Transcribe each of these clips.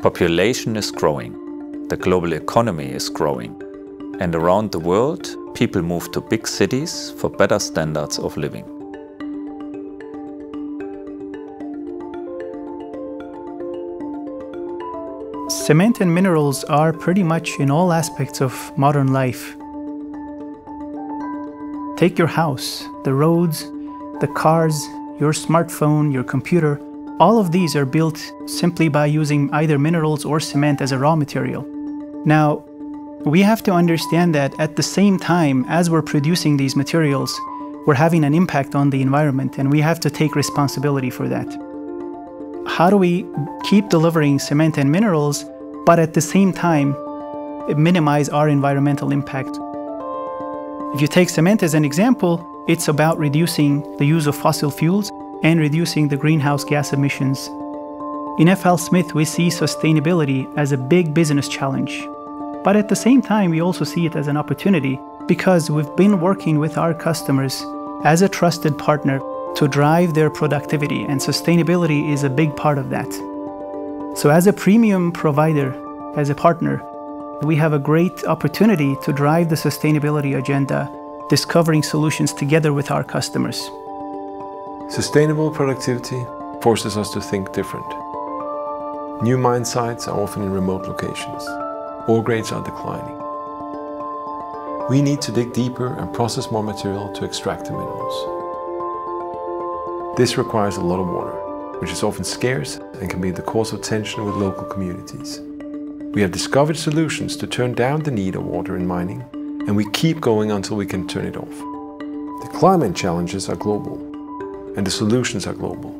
Population is growing, the global economy is growing, and around the world, people move to big cities for better standards of living. Cement and minerals are pretty much in all aspects of modern life. Take your house, the roads, the cars, your smartphone, your computer. All of these are built simply by using either minerals or cement as a raw material. Now, we have to understand that at the same time as we're producing these materials, we're having an impact on the environment, and we have to take responsibility for that. How do we keep delivering cement and minerals, but at the same time minimize our environmental impact? If you take cement as an example, it's about reducing the use of fossil fuels and reducing the greenhouse gas emissions. In FLSmidth, we see sustainability as a big business challenge. But at the same time, we also see it as an opportunity, because we've been working with our customers as a trusted partner to drive their productivity, and sustainability is a big part of that. So as a premium provider, as a partner, we have a great opportunity to drive the sustainability agenda, discovering solutions together with our customers. Sustainable productivity forces us to think different. New mine sites are often in remote locations. Ore grades are declining. We need to dig deeper and process more material to extract the minerals. This requires a lot of water, which is often scarce and can be the cause of tension with local communities. We have discovered solutions to turn down the need of water in mining, and we keep going until we can turn it off. The climate challenges are global, and the solutions are global.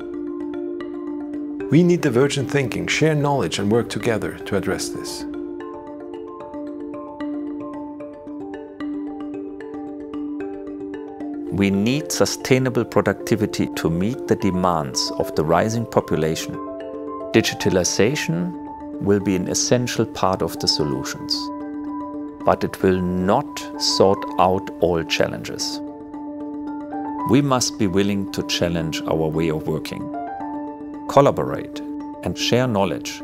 We need divergent thinking, share knowledge, and work together to address this. We need sustainable productivity to meet the demands of the rising population. Digitalization will be an essential part of the solutions, but it will not sort out all challenges. We must be willing to challenge our way of working, collaborate, and share knowledge.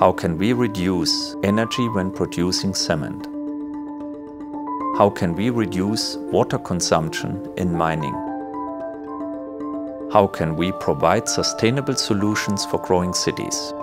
How can we reduce energy when producing cement? How can we reduce water consumption in mining? How can we provide sustainable solutions for growing cities?